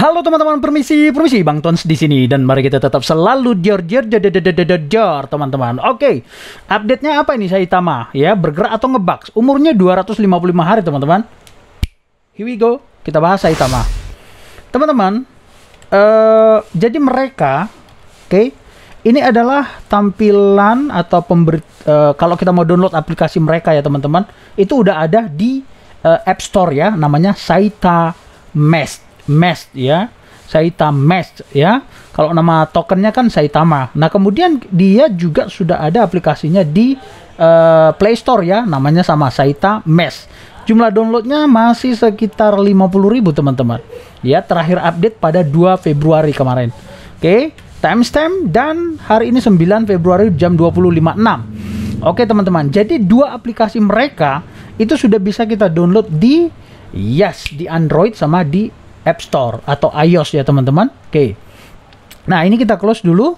Halo teman-teman, permisi, Bang Tons di sini dan mari kita tetap selalu jor teman-teman. Oke, update-nya apa ini Saitama? Ya, bergerak atau ngebugs? Umurnya 255 hari teman-teman. Here we go, kita bahas Saitama. Teman-teman, jadi mereka, oke, ini adalah tampilan atau kalau kita mau download aplikasi mereka ya teman-teman, itu udah ada di App Store ya, namanya Saitama Mesh. Ya, Saitama Mesh ya. Kalau nama tokennya kan Saitama. Nah, kemudian dia juga sudah ada aplikasinya di Play Store ya, namanya sama Saitama Mesh. Jumlah downloadnya masih sekitar 50.000 teman-teman. Ya, terakhir update pada 2 Februari kemarin. Oke, timestamp dan hari ini 9 Februari jam 20.56. Oke teman-teman, jadi dua aplikasi mereka itu sudah bisa kita download di di Android sama di App Store atau iOS ya teman-teman. Oke. Nah, ini kita close dulu.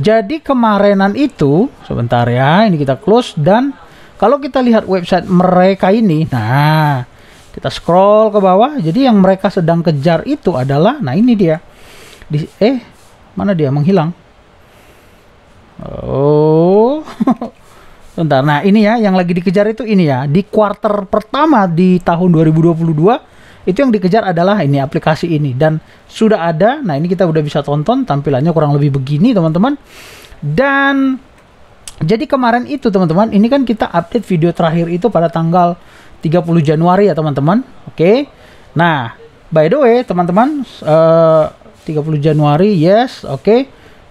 Jadi kemarinan itu sebentar ya, ini kita close dan kalau kita lihat website mereka ini, nah, kita scroll ke bawah. Jadi yang mereka sedang kejar itu adalah, nah ini dia. Mana dia menghilang? Oh. Sebentar. Nah, ini ya yang lagi dikejar itu ini ya, di kuarter pertama di tahun 2022. Itu yang dikejar adalah ini aplikasi ini dan sudah ada. Nah, ini kita udah bisa tonton tampilannya kurang lebih begini teman-teman. Dan jadi kemarin itu teman-teman, ini kan kita update video terakhir itu pada tanggal 30 Januari ya teman-teman. Oke. Nah, by the way teman-teman, 30 Januari yes, oke.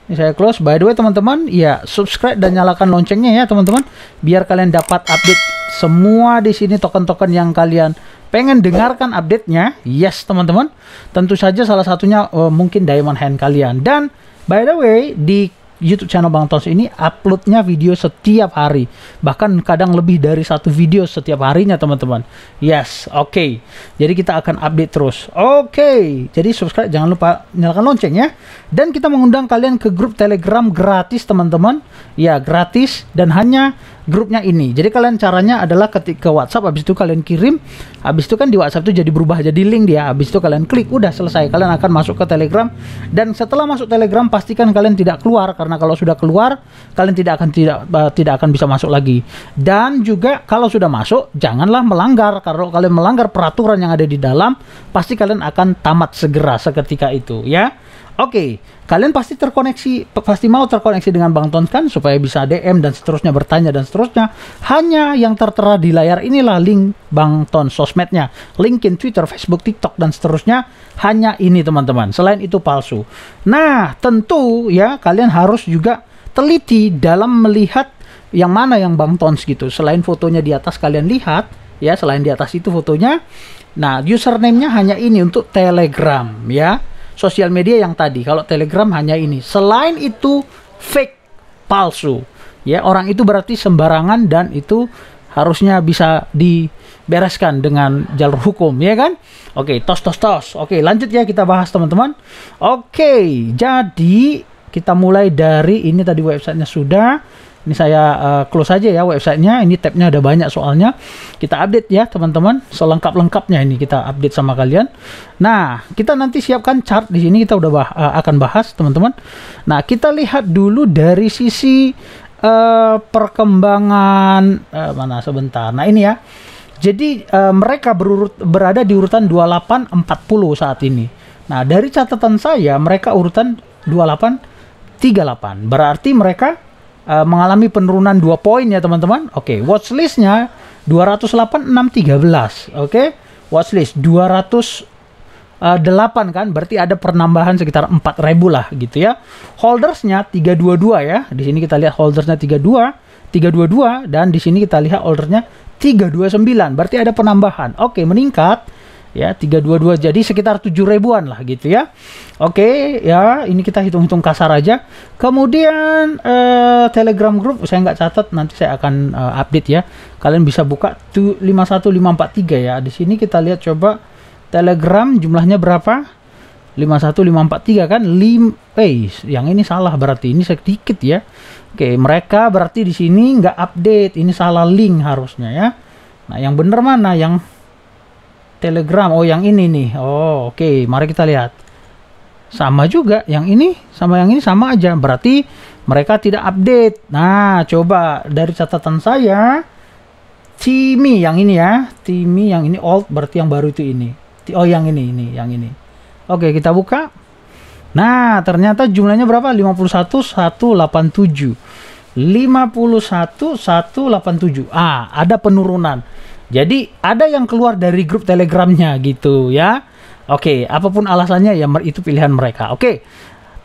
Ini saya close. By the way teman-teman, ya subscribe dan nyalakan loncengnya ya teman-teman, biar kalian dapat update semua di sini token-token yang kalian pengen dengarkan update-nya, yes teman-teman. Tentu saja salah satunya mungkin Diamond Hand kalian. Dan by the way, di YouTube channel Bang Tons ini uploadnya video setiap hari. Bahkan kadang lebih dari satu video setiap harinya teman-teman. Yes, oke. Jadi kita akan update terus. Oke, jadi subscribe, jangan lupa nyalakan lonceng ya. Dan kita mengundang kalian ke grup Telegram gratis teman-teman. Ya, gratis dan hanya grupnya ini. Jadi kalian caranya adalah ketik ke WhatsApp, habis itu kalian kirim, habis itu kan di WhatsApp itu jadi berubah jadi link dia, habis itu kalian klik, udah selesai, kalian akan masuk ke Telegram. Dan setelah masuk Telegram pastikan kalian tidak keluar, karena kalau sudah keluar kalian tidak akan bisa masuk lagi. Dan juga kalau sudah masuk janganlah melanggar, karena kalau kalian melanggar peraturan yang ada di dalam pasti kalian akan tamat segera seketika itu ya. Oke, kalian pasti terkoneksi, pasti mau terkoneksi dengan Bang Tons kan, supaya bisa DM dan seterusnya, bertanya dan seterusnya. Hanya yang tertera di layar inilah link Bang Tons sosmednya, LinkedIn, Twitter, Facebook, TikTok dan seterusnya. Hanya ini teman-teman, selain itu palsu. Nah, tentu ya kalian harus juga teliti dalam melihat yang mana yang Bang Tons gitu. Selain fotonya di atas kalian lihat ya, selain di atas itu fotonya. Nah, username-nya hanya ini untuk Telegram ya. Sosial media yang tadi, kalau Telegram hanya ini. Selain itu fake, palsu. Ya, orang itu berarti sembarangan dan itu harusnya bisa dibereskan dengan jalur hukum, ya kan? Oke, tos. Oke, lanjut ya kita bahas teman-teman. Oke, jadi kita mulai dari ini tadi, websitenya sudah. Ini saya close aja ya websitenya. Ini tabnya ada banyak soalnya. Kita update ya teman-teman. Selengkap-lengkapnya ini kita update sama kalian. Nah, kita nanti siapkan chart di sini. Kita udah akan bahas teman-teman. Nah, kita lihat dulu dari sisi perkembangan mana sebentar. Nah, ini ya. Jadi mereka berada di urutan 28-40 saat ini. Nah, dari catatan saya mereka urutan 28-38. Berarti mereka mengalami penurunan 2 poin ya teman-teman. Oke, watchlistnya 208-613. Oke, watchlist 208 kan, berarti ada penambahan sekitar 4.000 lah gitu ya. Holdersnya 322 ya. Di sini kita lihat holdersnya 322 dan di sini kita lihat holdersnya 329. Berarti ada penambahan. Oke, meningkat ya 322, jadi sekitar 7.000-an lah gitu ya. Oke ya, ini kita hitung-hitung kasar aja. Kemudian Telegram group saya nggak catat, nanti saya akan update ya. Kalian bisa buka 51543 ya. Di sini kita lihat coba Telegram jumlahnya berapa? 51543 kan. Yang ini salah berarti, ini sedikit ya. Oke, mereka berarti di sini nggak update, ini salah link harusnya ya. Nah, yang bener mana yang Telegram? Oh, yang ini nih. Oh, oke. Mari kita lihat. sama juga, yang ini sama aja, berarti mereka tidak update. Nah, coba dari catatan saya, Timi yang ini ya, Timi yang ini old, berarti yang baru itu ini. Oh, yang ini, yang ini. Oke, kita buka. Nah, ternyata jumlahnya berapa? 51.187. 51.187. Ah, ada penurunan. Jadi, ada yang keluar dari grup Telegramnya gitu ya. Oke, apapun alasannya ya, itu pilihan mereka. Oke,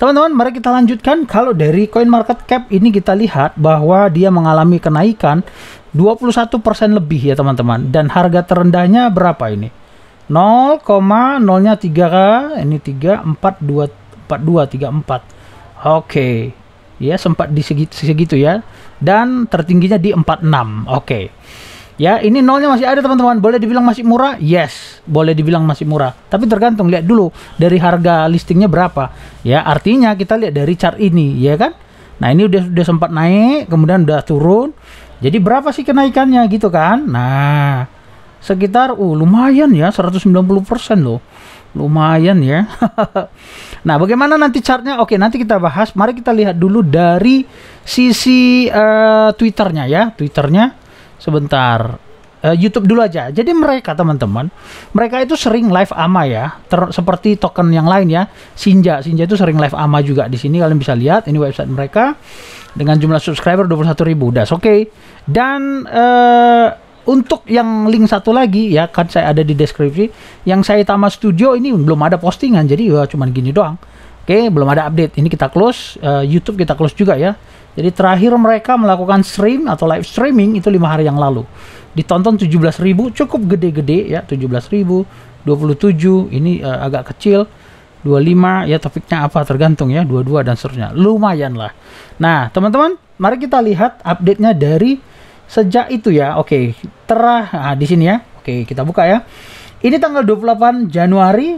teman-teman, mari kita lanjutkan. Kalau dari CoinMarketCap ini kita lihat bahwa dia mengalami kenaikan 21% lebih ya teman-teman. Dan harga terendahnya berapa ini? 0,03 ini 34234. Oke. Ya, sempat di segitu ya. Dan tertingginya di 46. Oke. Ya, ini nolnya masih ada teman-teman. Boleh dibilang masih murah? Yes, boleh dibilang masih murah. Tapi tergantung, lihat dulu dari harga listingnya berapa. Ya, artinya kita lihat dari chart ini, ya kan? Nah, ini udah sempat naik, kemudian udah turun. Jadi berapa sih kenaikannya gitu kan? Nah, sekitar lumayan ya, 190% loh. Lumayan ya. Nah, bagaimana nanti chartnya? Oke, nanti kita bahas. Mari kita lihat dulu dari sisi Twitternya ya, Twitternya. Sebentar, YouTube dulu aja. Jadi mereka teman-teman, mereka itu sering live AMA ya, seperti token yang lain ya. Sinja itu sering live AMA juga. Di sini kalian bisa lihat, ini website mereka dengan jumlah subscriber 21.000. Das oke. Dan untuk yang link satu lagi ya, kan saya ada di deskripsi. Yang Saitama Studio ini belum ada postingan, jadi ya cuman gini doang. Oke, belum ada update. Ini kita close, YouTube kita close juga ya. Jadi terakhir mereka melakukan stream atau live streaming itu 5 hari yang lalu. Ditonton 17.000, cukup gede-gede ya, 17.000, 27, ini agak kecil, 25 ya, topiknya apa tergantung ya, 22 dan seterusnya. Lumayan lah. Nah, teman-teman, mari kita lihat update-nya dari sejak itu ya. Oke, di sini ya. Oke, kita buka ya. Ini tanggal 28 Januari,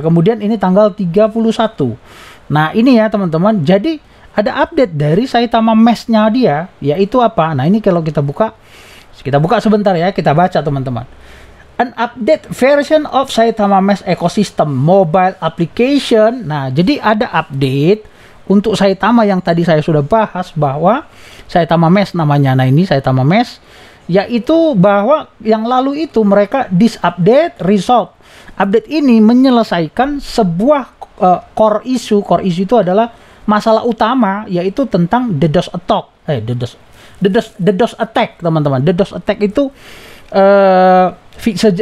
kemudian ini tanggal 31. Nah, ini ya teman-teman. Jadi ada update dari Saitama Mesh-nya dia, yaitu apa? Nah, ini kalau kita buka sebentar ya, kita baca teman-teman. An update version of Saitama Mesh ecosystem mobile application. Nah, jadi ada update untuk Saitama yang tadi saya sudah bahas bahwa Saitama Mesh namanya. Nah, ini Saitama Mesh, yaitu bahwa yang lalu itu mereka disupdate resolve. Update ini menyelesaikan sebuah core issue. Core issue itu adalah masalah utama, yaitu tentang DDoS Attack. DDoS Attack, teman-teman. DDoS Attack itu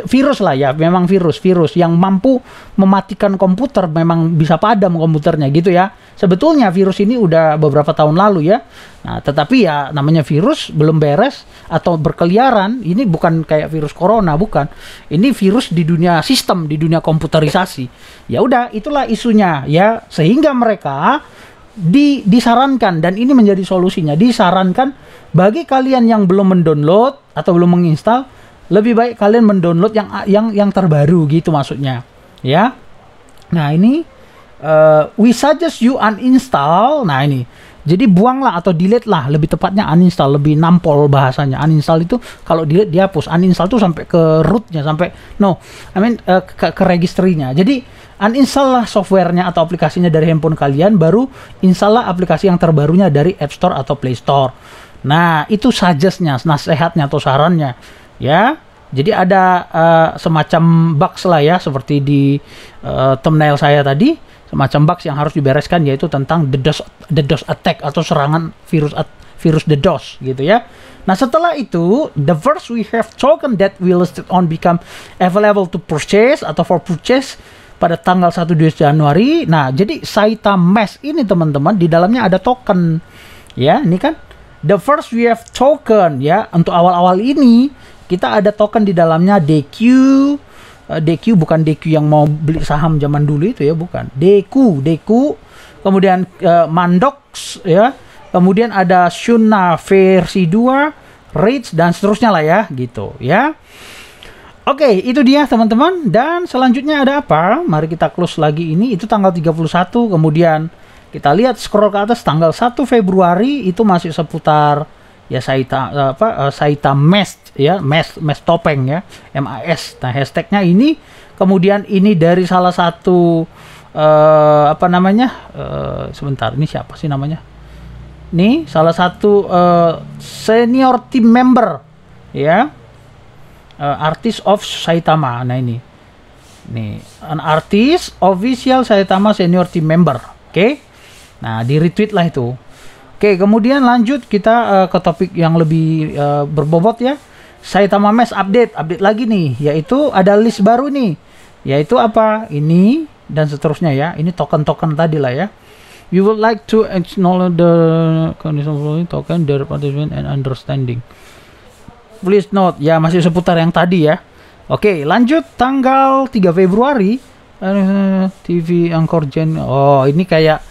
virus lah ya, memang virus yang mampu mematikan komputer, memang bisa padam komputernya gitu ya. Sebetulnya virus ini udah beberapa tahun lalu ya. Nah, tetapi ya namanya virus belum beres atau berkeliaran. Ini bukan kayak virus corona, bukan. Ini virus di dunia sistem, di dunia komputerisasi. Ya udah, itulah isunya ya, sehingga mereka disarankan, dan ini menjadi solusinya, disarankan bagi kalian yang belum mendownload atau belum menginstal, lebih baik kalian mendownload yang terbaru gitu maksudnya ya. Nah, ini we suggest you uninstall. Nah, ini jadi buanglah atau delete lah, lebih tepatnya uninstall, lebih nampol bahasanya. Uninstall itu kalau delete dihapus, uninstall tuh sampai ke rootnya, sampai ke registrinya. Jadi uninstall lah softwarenya atau aplikasinya dari handphone kalian, baru install lah aplikasi yang terbarunya dari App Store atau Play Store. Nah, itu suggestnya, nasihatnya atau sarannya ya. Jadi ada semacam bugs lah ya, seperti di thumbnail saya tadi, semacam bugs yang harus dibereskan, yaitu tentang DDoS attack atau serangan virus DDoS gitu ya. Nah, setelah itu, the first we have token that we listed on become available to purchase atau for purchase pada tanggal 1 Januari. Nah, jadi Saitama Mesh ini teman-teman, di dalamnya ada token ya. Ini kan the first we have token ya, untuk awal-awal ini kita ada token di dalamnya. DQ bukan DQ yang mau beli saham zaman dulu itu ya, bukan. DQ, kemudian Mandox ya, kemudian ada Shuna versi 2, Rage dan seterusnya lah ya gitu ya. Oke, itu dia teman-teman. Dan selanjutnya ada apa? Mari kita close lagi ini. Itu tanggal 31. Kemudian kita lihat, scroll ke atas, tanggal 1 Februari itu masih seputar ya Saitama Mesh ya, Mesh topeng ya, MAS. Nah, hashtagnya ini. Kemudian ini dari salah satu apa namanya, sebentar, ini siapa sih namanya? Nih salah satu senior team member ya, artist of Saitama. Nah ini nih, an artist official Saitama senior team member. Oke, nah di retweet lah itu. Oke, kemudian lanjut kita ke topik yang lebih berbobot ya. Saitama Mesh update lagi nih, yaitu ada list baru nih, yaitu apa ini dan seterusnya ya. Ini token-token tadi lah ya. We would like to acknowledge the condition following token, their participation and understanding. Please note ya, masih seputar yang tadi ya. Oke, lanjut tanggal 3 Februari TV Anchor Gen. Oh, ini kayak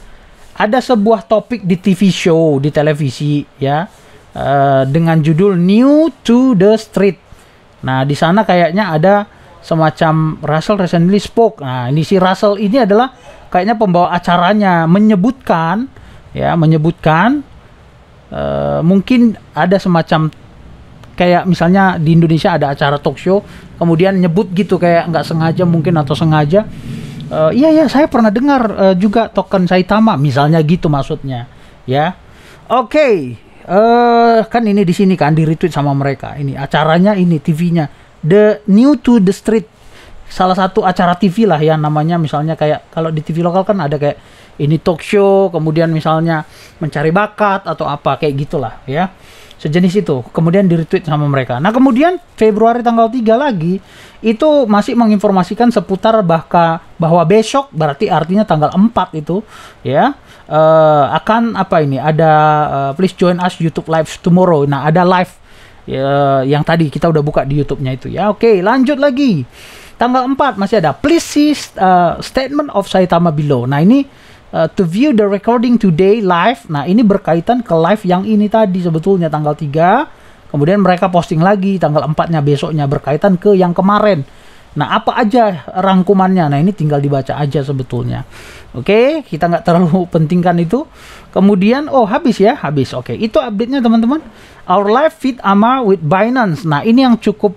ada sebuah topik di TV show, di televisi ya, dengan judul New to the Street. Nah, di sana kayaknya ada semacam Russell recently spoke. Nah, ini si Russell ini adalah kayaknya pembawa acaranya, menyebutkan ya, mungkin ada semacam kayak misalnya di Indonesia ada acara talk show, kemudian nyebut gitu kayak nggak sengaja mungkin atau sengaja, iya saya pernah dengar juga token Saitama misalnya gitu maksudnya ya. Oke, kan ini di sini kan di retweet sama mereka. Ini acaranya, ini TV-nya The New to the Street, salah satu acara TV lah ya namanya. Misalnya kayak kalau di TV lokal kan ada kayak ini talk show, kemudian misalnya mencari bakat atau apa kayak gitulah ya, sejenis itu. Kemudian di retweet sama mereka. Nah kemudian Februari tanggal 3 lagi itu masih menginformasikan seputar bahwa besok, berarti artinya tanggal 4 itu ya, akan apa ini, ada please join us YouTube live tomorrow. Nah ada live yang tadi kita udah buka di YouTube-nya itu ya. Oke, lanjut lagi tanggal 4 masih ada please see statement of Saitama below. Nah ini to view the recording today live. Nah ini berkaitan ke live yang ini tadi sebetulnya tanggal 3. Kemudian mereka posting lagi tanggal 4-nya besoknya berkaitan ke yang kemarin. Nah apa aja rangkumannya? Nah ini tinggal dibaca aja sebetulnya. Oke, kita nggak terlalu pentingkan itu. Kemudian habis ya, habis. Oke, itu update-nya teman-teman. Our live feed AMA with Binance. Nah ini yang cukup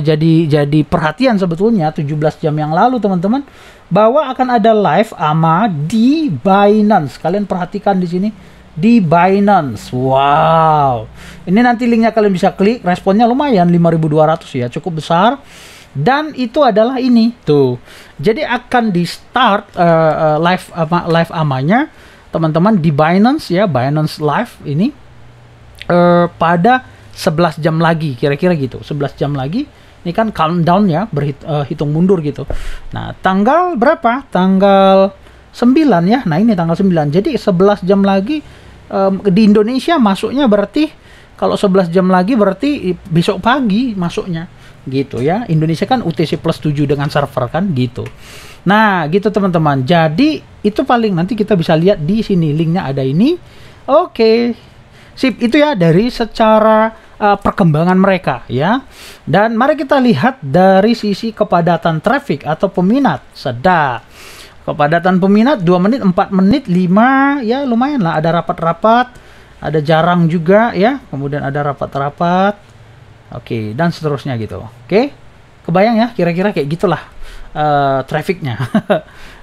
jadi perhatian sebetulnya 17 jam yang lalu teman-teman, bahwa akan ada live AMA di Binance. Kalian perhatikan di sini, di Binance. Wow, ini nanti linknya kalian bisa klik. Responnya lumayan 5.200 ya, cukup besar. Dan itu adalah ini tuh. Jadi akan di start live AMA-nya teman-teman di Binance ya, Binance Live ini pada 11 jam lagi, kira-kira gitu, 11 jam lagi. Ini kan countdown ya, hitung mundur gitu. Nah tanggal berapa? Tanggal 9 ya. Nah ini tanggal 9, jadi 11 jam lagi di Indonesia masuknya. Berarti kalau 11 jam lagi berarti besok pagi masuknya gitu ya. Indonesia kan UTC plus 7 dengan server kan gitu. Nah gitu teman-teman, jadi itu paling nanti kita bisa lihat di sini, linknya ada ini. Oke, sip, itu ya dari secara perkembangan mereka ya. Dan mari kita lihat dari sisi kepadatan traffic atau peminat. Sedap. Kepadatan peminat 2 menit, 4 menit, 5 ya, lumayan lah. Ada rapat-rapat, ada jarang juga ya, kemudian ada rapat-rapat. Oke, dan seterusnya gitu. Oke, kebayang ya, kira-kira kayak gitulah trafficnya.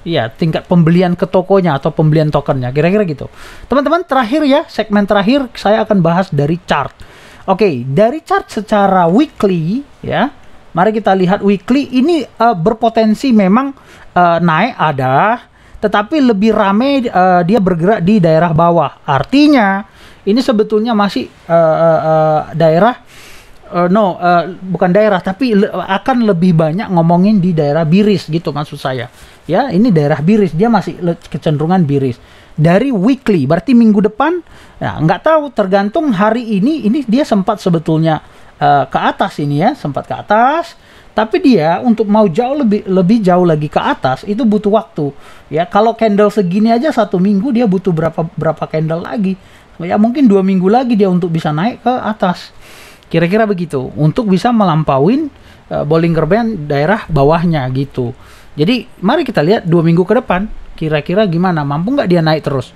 Iya, tingkat pembelian ke tokonya atau pembelian tokennya, kira-kira gitu teman-teman. Terakhir ya, segmen terakhir saya akan bahas dari chart. Oke, dari chart secara weekly ya, mari kita lihat weekly. Ini berpotensi memang naik ada, tetapi lebih rame dia bergerak di daerah bawah. Artinya ini sebetulnya masih daerah bukan daerah, tapi akan lebih banyak ngomongin di daerah bearish gitu maksud saya. Ya, ini daerah bearish, dia masih kecenderungan bearish. Dari weekly, berarti minggu depan, nah, nggak tahu, tergantung hari ini dia sempat sebetulnya ke atas ini ya, sempat ke atas. Tapi dia untuk mau jauh lebih jauh lagi ke atas itu butuh waktu. Ya, kalau candle segini aja satu minggu dia butuh berapa candle lagi? Ya mungkin 2 minggu lagi dia untuk bisa naik ke atas. Kira-kira begitu, untuk bisa melampauin Bollinger Band daerah bawahnya gitu. Jadi mari kita lihat 2 minggu ke depan kira-kira gimana, mampu nggak dia naik terus.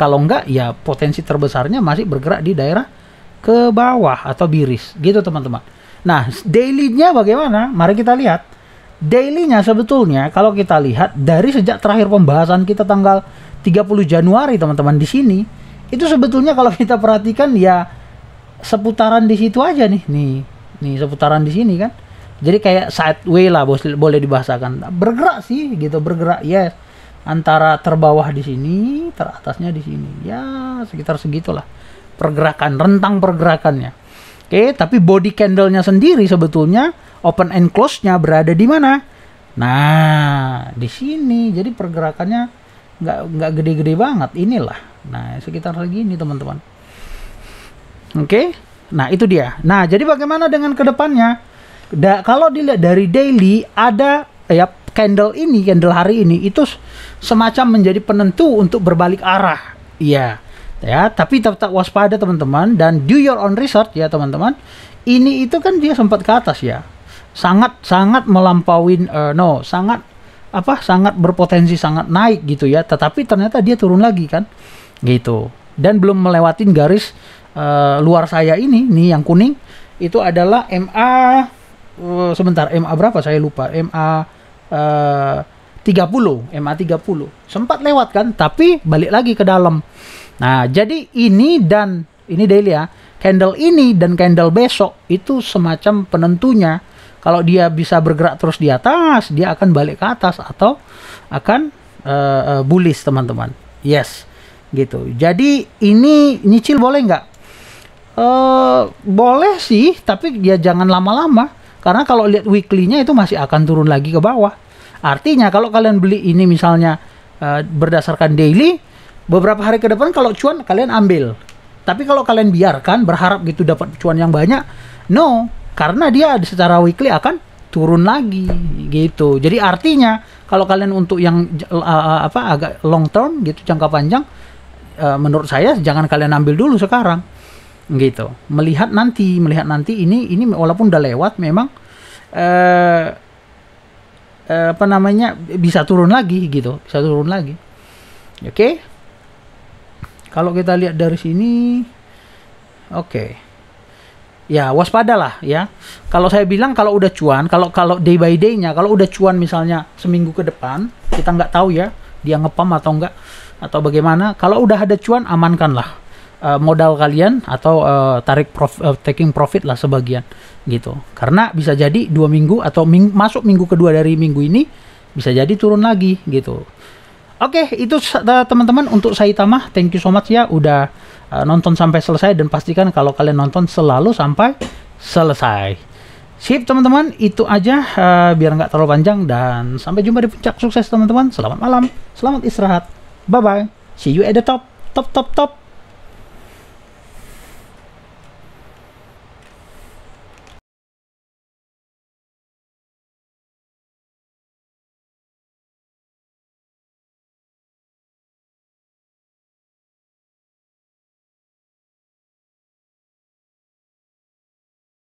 Kalau nggak ya potensi terbesarnya masih bergerak di daerah ke bawah atau bearish gitu teman-teman. Nah dailynya bagaimana, mari kita lihat. Dailynya sebetulnya kalau kita lihat dari sejak terakhir pembahasan kita tanggal 30 Januari teman-teman di sini, itu sebetulnya kalau kita perhatikan ya seputaran di situ aja nih. Nih seputaran di sini kan. Jadi kayak sideways lah boleh dibahasakan. Bergerak sih gitu, bergerak yes. Antara terbawah di sini, teratasnya di sini. Ya, sekitar segitulah pergerakan, rentang pergerakannya. Oke, tapi body candlenya sendiri sebetulnya open and close-nya berada di mana? Nah, di sini. Jadi pergerakannya nggak gede-gede banget. Inilah. Nah, sekitar segini teman-teman. Oke. Nah, itu dia. Nah, jadi bagaimana dengan kedepannya? Kalau dilihat dari daily, ada ya candle hari ini itu semacam menjadi penentu untuk berbalik arah. Iya. Ya, tapi tetap waspada teman-teman dan do your own research ya teman-teman. Ini itu kan dia sempat ke atas ya. Sangat melampauin sangat berpotensi sangat naik gitu ya, tetapi ternyata dia turun lagi kan gitu, dan belum melewatin garis luar saya ini nih yang kuning itu adalah MA MA berapa saya lupa, MA 30 sempat lewat kan, tapi balik lagi ke dalam. Nah jadi ini dan ini daily ya, candle ini dan candle besok itu semacam penentunya. Kalau dia bisa bergerak terus di atas, dia akan balik ke atas atau akan bullish teman-teman. Yes, gitu. Jadi ini nyicil boleh nggak? Boleh sih, tapi dia jangan lama-lama. Karena kalau lihat weekly-nya itu masih akan turun lagi ke bawah. Artinya kalau kalian beli ini misalnya berdasarkan daily, beberapa hari ke depan kalau cuan kalian ambil. Tapi kalau kalian biarkan berharap gitu dapat cuan yang banyak, no. Karena dia secara weekly akan turun lagi gitu. Jadi artinya kalau kalian untuk yang agak long term gitu, jangka panjang, menurut saya jangan kalian ambil dulu sekarang gitu. Melihat nanti ini walaupun udah lewat memang bisa turun lagi gitu, bisa turun lagi. Oke. Okay? Kalau kita lihat dari sini, oke. Okay. Ya waspadalah ya. Kalau saya bilang kalau udah cuan, kalau day by day-nya, kalau udah cuan misalnya seminggu ke depan, kita nggak tahu ya dia ngepam atau enggak atau bagaimana. Kalau udah ada cuan amankanlah modal kalian atau taking profit lah sebagian gitu. Karena bisa jadi 2 minggu atau masuk minggu kedua dari minggu ini bisa jadi turun lagi gitu. Oke, itu teman-teman untuk Saitama. Thank you so much ya udah nonton sampai selesai, dan pastikan kalau kalian nonton selalu sampai selesai. Sip teman-teman, itu aja biar nggak terlalu panjang, dan sampai jumpa di puncak sukses teman-teman. Selamat malam, selamat istirahat, bye bye, see you at the top.